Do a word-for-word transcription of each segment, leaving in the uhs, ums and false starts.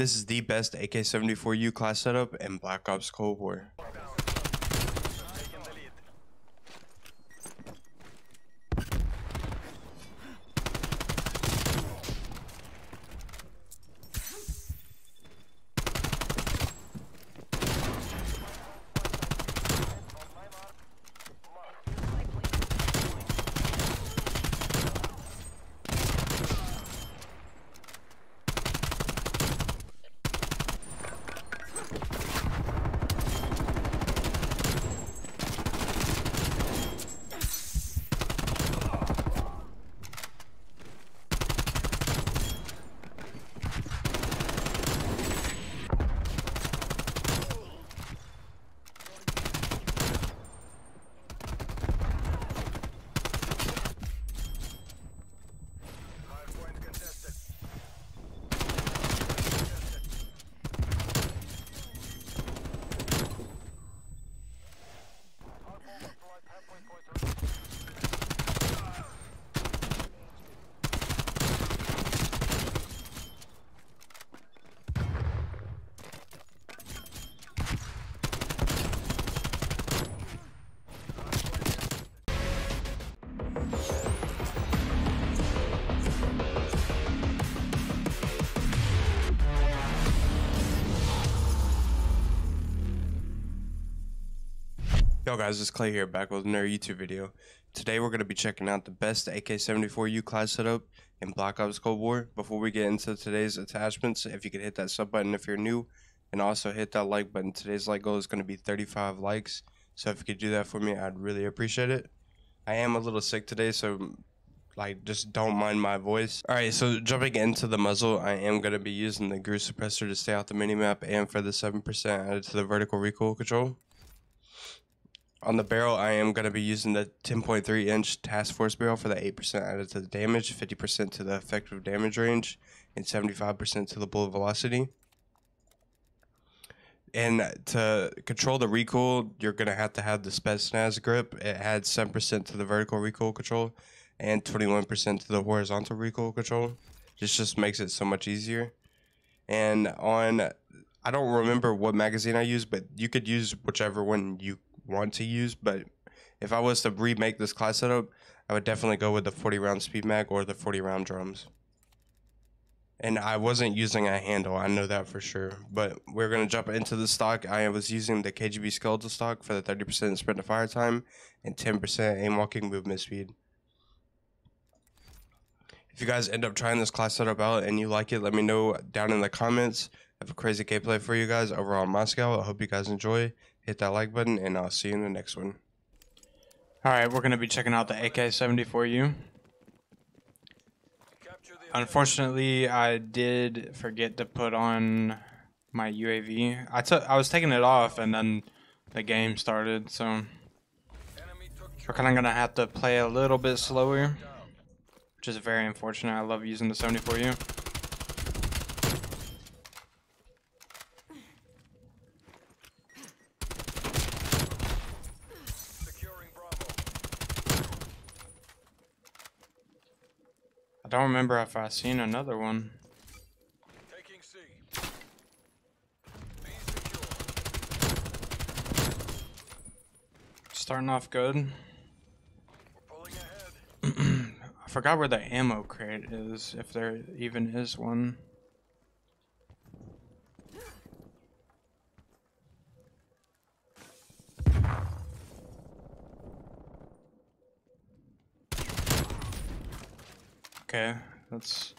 This is the best A K seventy-four U class setup in Black Ops Cold War. Yo guys, it's Clay here, back with another YouTube video. Today we're going to be checking out the best A K seventy-four U class setup in Black Ops Cold War. Before we get into today's attachments, if you could hit that sub button if you're new, and also hit that like button. Today's like goal is going to be thirty-five likes, so if you could do that for me, I'd really appreciate it. I am a little sick today, so like just don't mind my voice. Alright, so jumping into the muzzle, I am going to be using the Groove Suppressor to stay out the minimap and for the seven percent added to the vertical recoil control. On the barrel, I am going to be using the ten point three inch Task Force barrel for the eight percent added to the damage, fifty percent to the effective damage range, and seventy-five percent to the bullet velocity. And to control the recoil, you're going to have to have the Spetsnaz grip. It adds seven percent to the vertical recoil control and twenty-one percent to the horizontal recoil control. This just makes it so much easier. And on, I don't remember what magazine I used, but you could use whichever one you want to use, but if I was to remake this class setup, I would definitely go with the forty round speed mag or the forty round drums. And I wasn't using a handle, I know that for sure, but we're going to jump into the stock. I was using the K G B skeletal stock for the thirty percent sprint to fire time and ten percent aim walking movement speed. If you guys end up trying this class setup out and you like it, let me know down in the comments. I have a crazy gameplay for you guys over on Moscow. I hope you guys enjoy. Hit that like button, and I'll see you in the next one. Alright, we're going to be checking out the A K seventy-four U. Unfortunately, I did forget to put on my U A V. I took, I was taking it off, and then the game started, so we're kind of going to have to play a little bit slower, which is very unfortunate. I love using the seventy-four U. I don't remember if I seen another one. Taking C. Be secure. Starting off good. We're pulling ahead. I forgot where the ammo crate is, if there even is one. Okay, that's...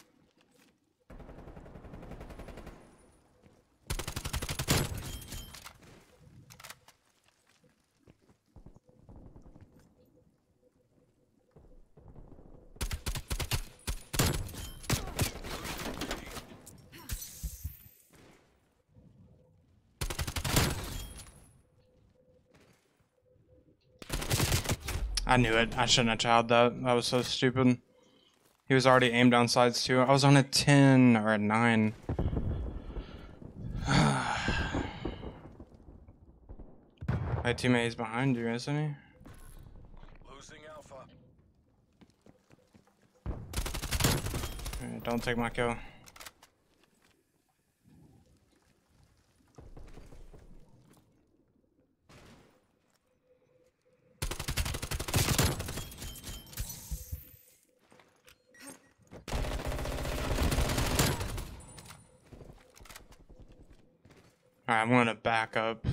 I knew it. I shouldn't have tried that. That was so stupid. He was already aimed on sides too. I was on a ten or a nine. My teammate is behind you, isn't he? Losing alpha. All right, don't take my kill. Alright, I'm gonna back up.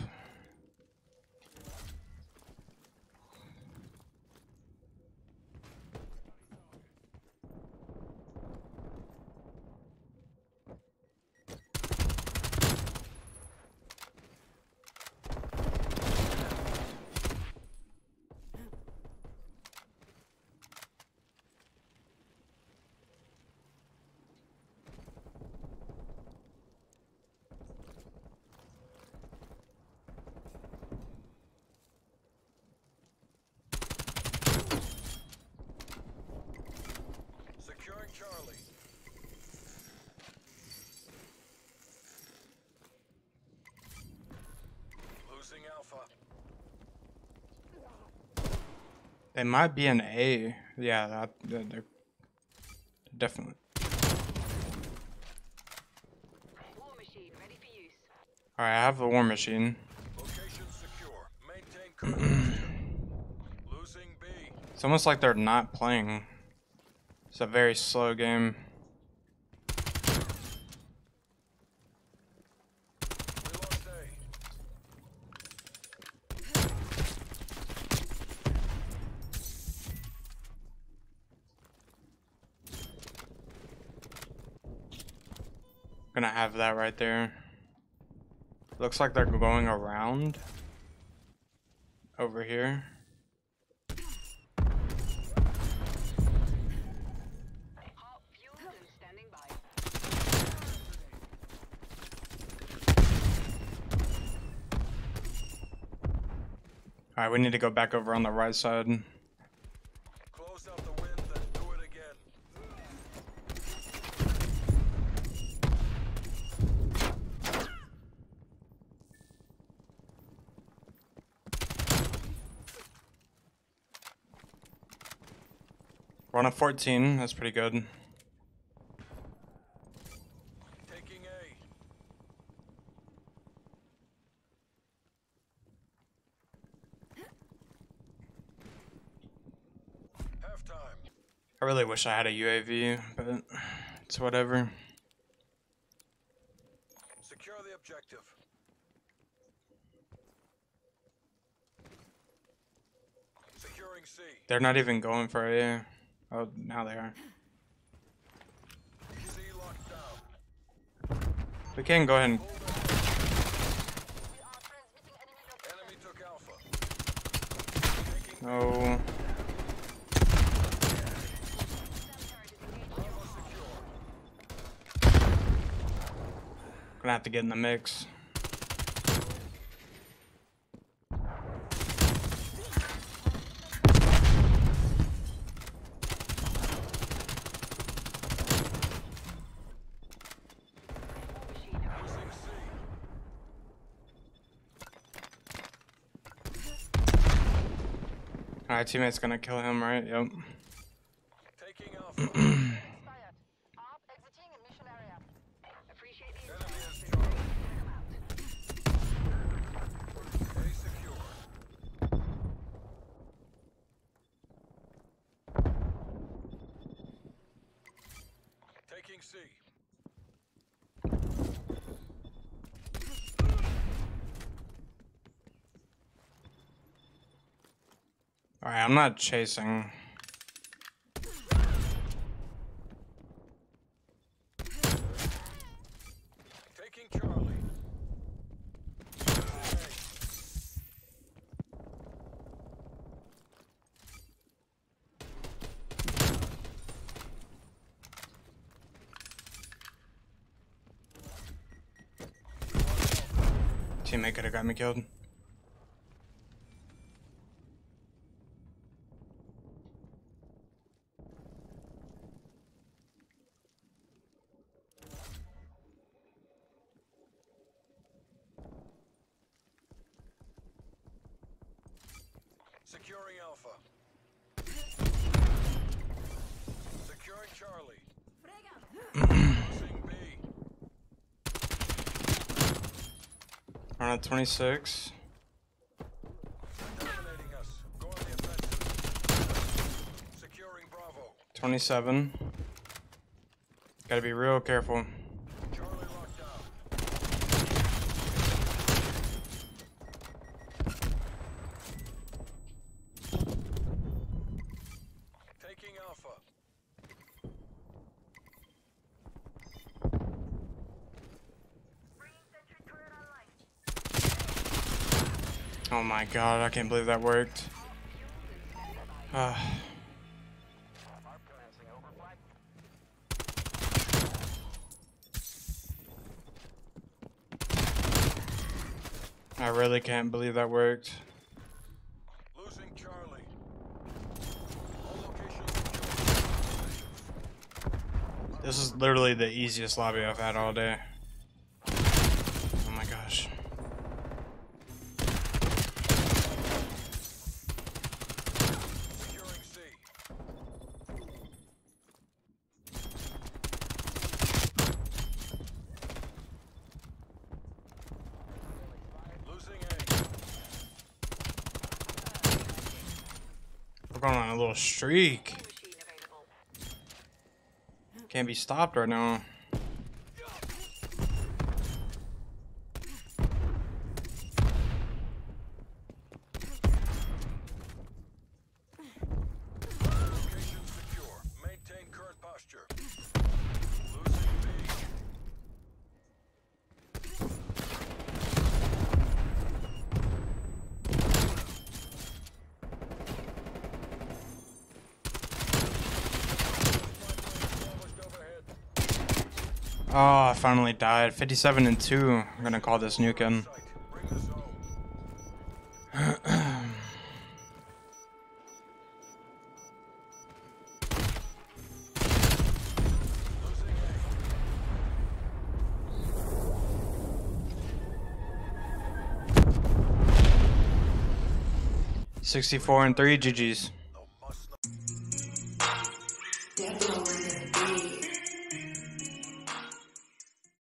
Charlie. Losing Alpha. They might be an A. Yeah, that, that, they're definitely. War machine ready for use. All right, I have the war machine. Location secure. Maintain current. Losing B. It's almost like they're not playing. It's a very slow game. Gonna have that right there. Looks like they're going around over here. Alright, we need to go back over on the right side. Close out the wind, then do it again. We're on a fourteen, that's pretty good. I really wish I had a U A V, but it's whatever. Secure the objective. Securing C. They're not even going for A. Oh, now they are. C locked down. We can go ahead and. Enemy took Alpha. No. Gonna have to get in the mix. All right, teammate's gonna kill him, right? Yep. Taking off. C. All right, I'm not chasing. Taking Charlie. Okay. Teammate could have got me killed. Securing Alpha. Securing Charlie. We're at twenty-six. twenty-seven. Gotta be real careful. Charlie locked down. Oh my god, I can't believe that worked. Uh. I really can't believe that worked. Losing Charlie. This is literally the easiest lobby I've had all day. Oh my gosh. We're going on a little streak. Can't be stopped right now. Location secure. Maintain current posture. Losing Oh, I finally died. fifty-seven and two. I'm gonna call this nukem. sixty-four and three G Gs.